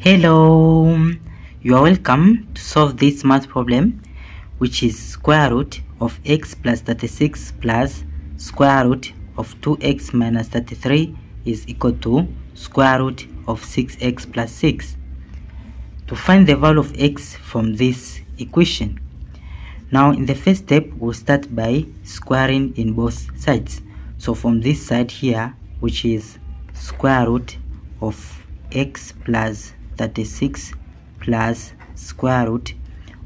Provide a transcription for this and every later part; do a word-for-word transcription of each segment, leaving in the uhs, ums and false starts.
Hello, you are welcome to solve this math problem, which is square root of x plus thirty-six plus square root of two x minus thirty-three is equal to square root of six x plus six. To find the value of x from this equation. Now in the first step, we'll start by squaring in both sides. So from this side here, which is square root of x plus thirty-six plus square root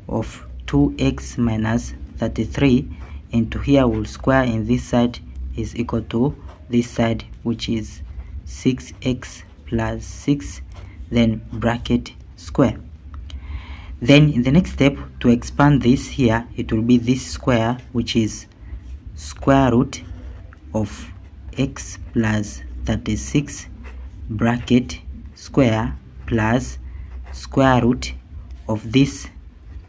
of two x minus thirty-three, and to here we'll square, and this side is equal to this side, which is six x plus six, then bracket square. Then in the next step, to expand this here, it will be this square, which is square root of x plus thirty-six bracket square plus square root of this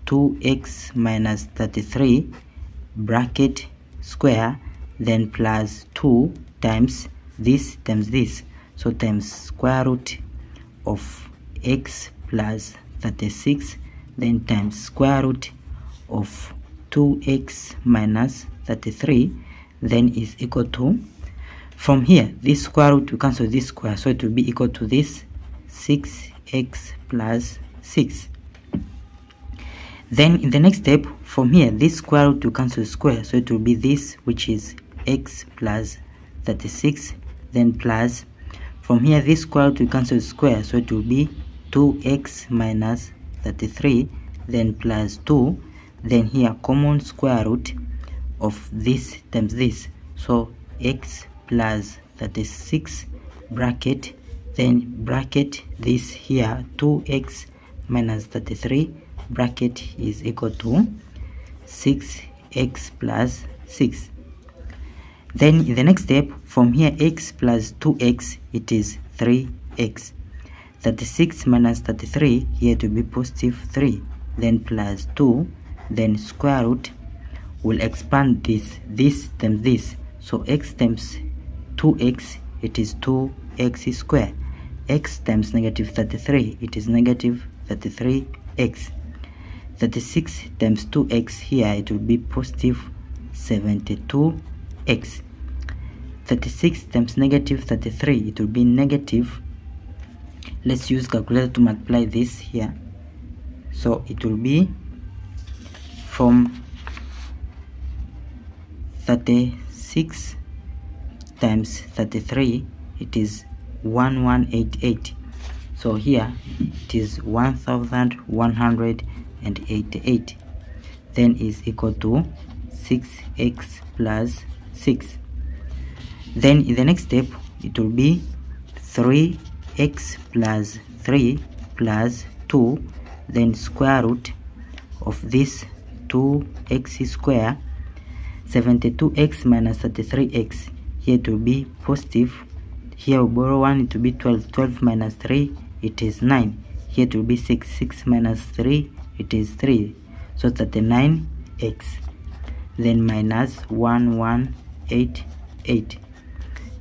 two x minus thirty-three bracket square, then plus two times this times this, so times square root of x plus thirty-six, then times square root of two x minus thirty-three, then is equal to, from here this square root we cancel this square, so it will be equal to this six x plus six. Then in the next step, from here this square root will cancel square, so it will be this, which is x plus thirty-six, then plus, from here this square root will cancel square, so it will be two x minus thirty-three, then plus two, then here common square root of this times this, so x plus thirty-six bracket, then bracket this here two x minus thirty-three bracket is equal to six x plus six. Then in the next step, from here x plus two x, it is three x. thirty-six minus thirty-three, here to be positive three, then plus two, then square root, will expand this this times this, so x times two x, it is two x square. X times negative thirty-three, it is negative thirty-three x. thirty-six times two x, here it will be positive seventy-two x. thirty-six times negative thirty-three, it will be negative, let's use calculator to multiply this here, so it will be from thirty-six times thirty-three, it is one thousand one hundred eighty-eight, so here it is one thousand one hundred eighty-eight, then is equal to six x plus six. Then in the next step, it will be three x plus three plus two, then square root of this two x square. Seventy-two x minus thirty-three x, here to be positive, here we borrow one, it will be twelve. twelve minus three, it is nine. Here to be six. six minus three, it is three, so thirty-nine x, then minus one thousand one hundred eighty-eight,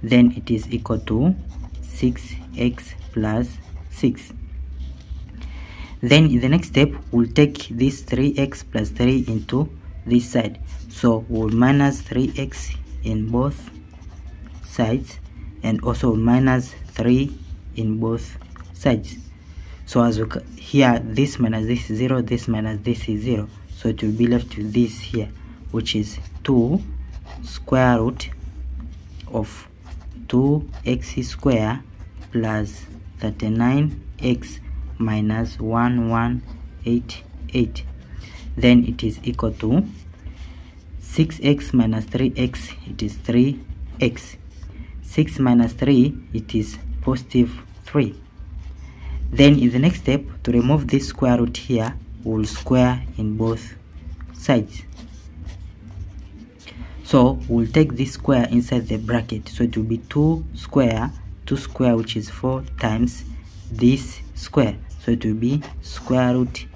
then it is equal to six x plus six. Then in the next step, we'll take this three x plus three into this side, so we'll minus three x in both sides, and also minus three in both sides. So as we here, this minus this is zero, this minus this is zero, so it will be left with this here, which is two square root of two x square plus thirty-nine x minus one thousand one hundred eighty-eight, then it is equal to six x minus three x, it is three x. six minus three, it is positive three. Then in the next step, to remove this square root here, we will square in both sides, so we'll take this square inside the bracket, so it will be two square, two square, which is four, times this square, so it will be square root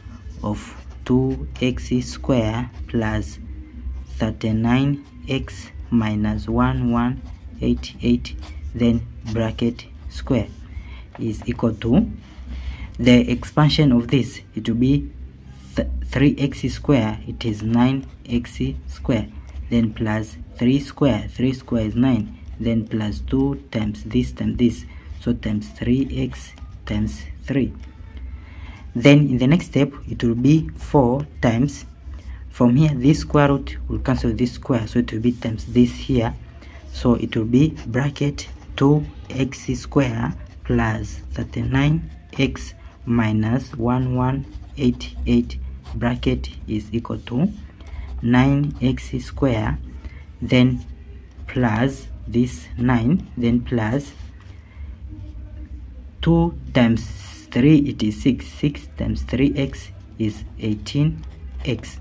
of two x square plus thirty-nine x minus one thousand one hundred eighty-eight, then bracket square is equal to The expansion of this, it will be three x square, it is nine x square, then plus three square, three square is nine, then plus two times this times this, so times three x times three. Then in the next step it will be four times, from here this square root will cancel this square, so it will be times this here, so it will be bracket two x square plus thirty-nine x minus eleven eighty-eight bracket is equal to nine x square, then plus this nine, then plus two times three, it is six, six times three x is eighteen x.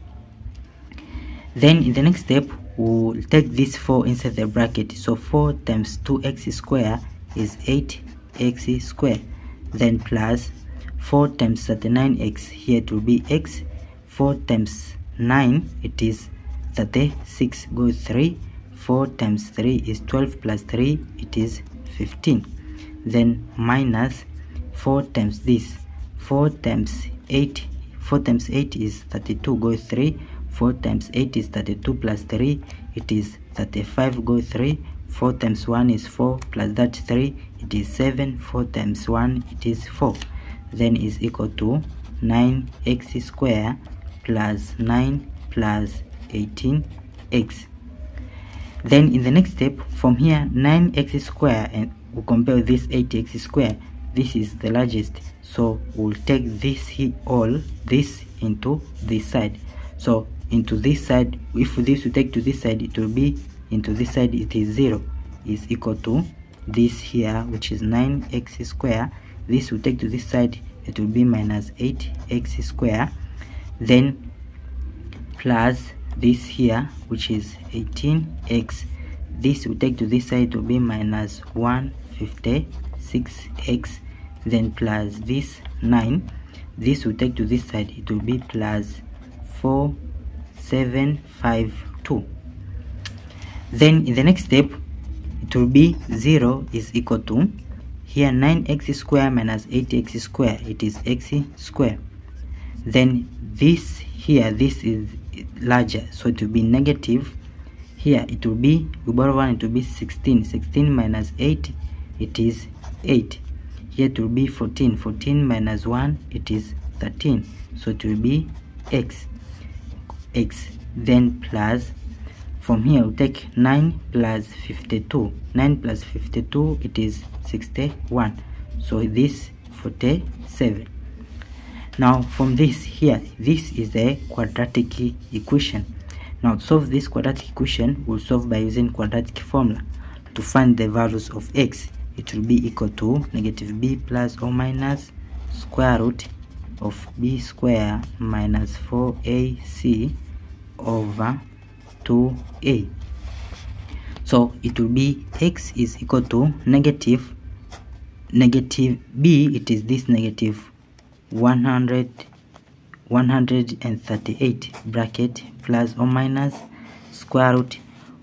Then in the next step we'll take this four inside the bracket, so four times two x square is eight x square, then plus four times thirty-nine x, here it will be x, four times nine it is thirty-six, go three, four times three is twelve, plus three it is fifteen, then minus four times this, four times eight, four times eight is thirty-two, go three, four times eight is thirty-two, plus three it is thirty-five, go three, four times one is four, plus that three it is seven, four times one it is four, then is equal to nine x square plus nine plus eighteen x. Then in the next step, from here nine x square, and we we'll compare this eight x square, this is the largest, so we'll take this here, all this into this side, so into this side, if this we take to this side it will be into this side, it is zero, is equal to this here which is nine x square, this we take to this side it will be minus eight x square, then plus this here which is eighteen x, this we take to this side it will be minus one hundred fifty-six x, then plus this nine, this we take to this side it will be plus four seven five two. Then in the next step it will be zero is equal to here nine x square minus eight x square, it is x square, then this here, this is larger, so it will be negative, here it will be, we borrow one, it will be sixteen, sixteen minus eight it is eight, here it will be fourteen, fourteen minus one it is thirteen, so it will be x x, then plus, from here we we'll take nine plus fifty-two, nine plus fifty-two it is sixty-one, so this forty-seven. Now from this here, this is the quadratic equation. Now to solve this quadratic equation, we'll solve by using quadratic formula. To find the values of x, it will be equal to negative b plus or minus square root of b square minus four a c over two a. So it will be x is equal to negative negative b, it is this negative one hundred one hundred thirty-eight bracket plus or minus square root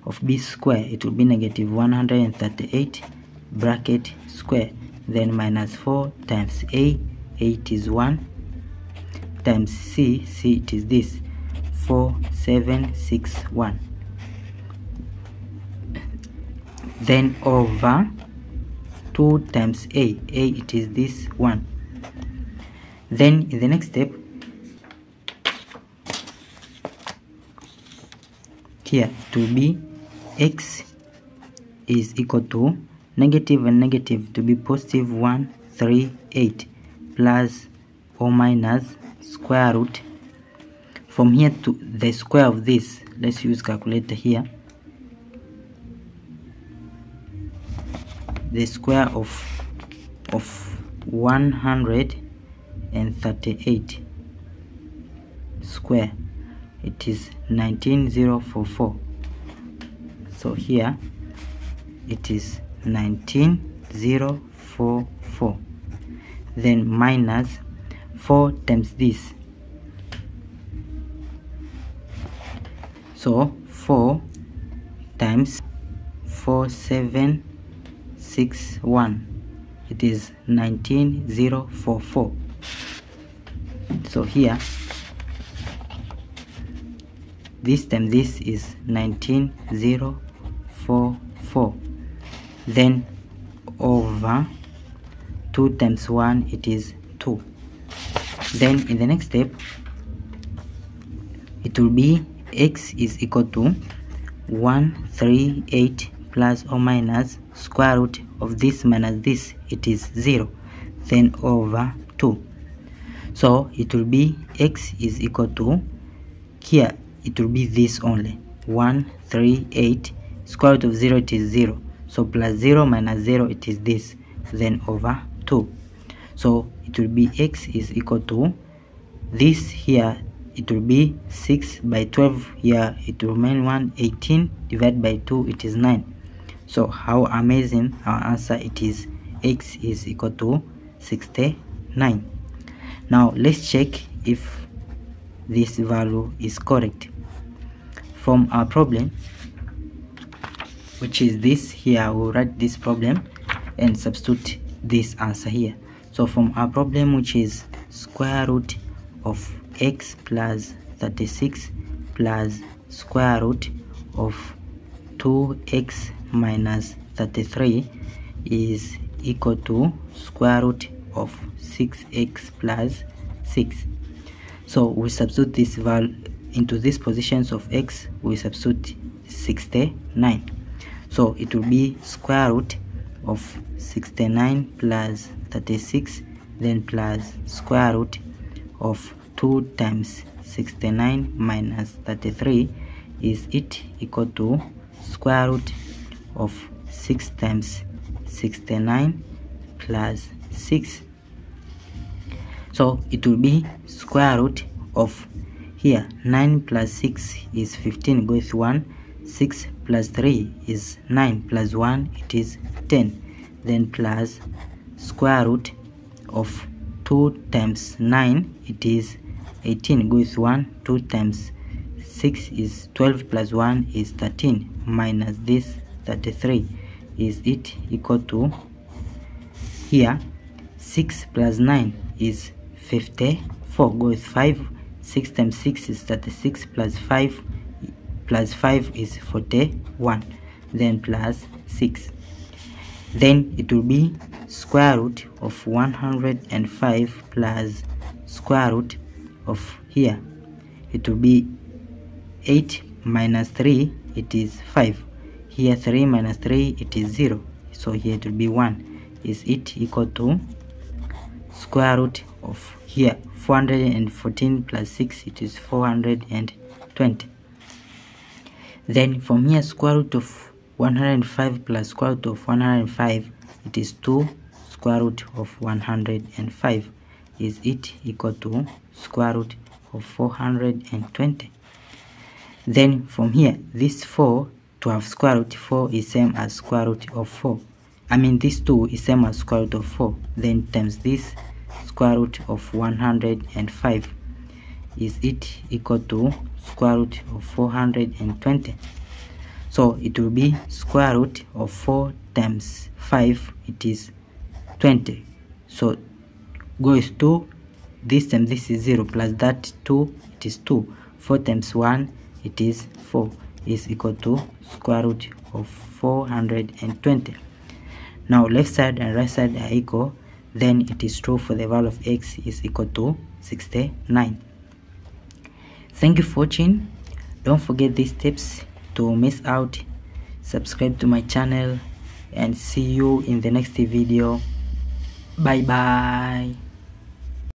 of b square, it will be negative one hundred thirty-eight bracket square, then minus four times a, eight is one, times c, c it is this four seven six one, then over two times a, a it is this one. Then in the next step here it will be x is equal to negative and negative to be positive one hundred thirty-eight plus or minus square root, from here to the square of this, let's use calculator here, the square of of one hundred thirty-eight square, it is nineteen thousand forty-four, so here it is nineteen thousand forty-four, then minus four times this, so four times four seven six one, it is nineteen thousand forty-four. So here this time this is nineteen thousand forty-four, then over two times one, it is two. Then in the next step it will be x is equal to one hundred thirty-eight plus or minus square root of this minus this, it is zero, then over two. So it will be x is equal to, here it will be this only, one hundred thirty-eight square root of zero, it is zero, so plus zero minus zero, it is this, then over two. So it will be x is equal to this, here it will be six by twelve, here it will remain one, eighteen divided by two, it is nine. So how amazing, our answer it is x is equal to sixty-nine. Now let's check if this value is correct from our problem, which is this. Here we'll write this problem and substitute this answer here. So from our problem, which is square root of x plus thirty-six plus square root of two x minus thirty-three is equal to square root of six x plus six. So we substitute this value into these positions of x, we substitute sixty-nine. So it will be square root of sixty-nine plus thirty-six, then plus square root of two times sixty-nine minus thirty-three is it equal to square root of six times sixty-nine plus six. So it will be square root of, here nine plus six is fifteen, goes one, six plus three is nine, plus one, it is ten, then plus square root of two times nine, it is eighteen, goes one, two times six is twelve, plus one is thirteen, minus this thirty-three is it equal to, here six plus nine is fifty-four, goes five, six times six is thirty-six, plus five plus five is forty-one, then plus six. Then it will be square root of one hundred five plus square root of, here it will be eight minus three, it is five, here three minus three, it is zero, so here it will be one, is it equal to square root of, here four hundred fourteen plus six, it is four hundred twenty. Then from here square root of one hundred five plus square root of one hundred five, it is two square root of one hundred five, is it equal to square root of four hundred twenty. Then from here this four, to have square root four is same as square root of four, I mean this two is same as square root of four, then times this square root of one hundred five, is it equal to square root of four hundred twenty. So it will be square root of four times five, it is twenty, so goes two, this time this is zero, plus that two, it is two, four times one, it is four, is equal to square root of four hundred twenty. Now left side and right side are equal, then it is true for the value of x is equal to sixty-nine. Thank you for watching. Don't forget these tips to miss out. Subscribe to my channel and see you in the next video. Bye bye.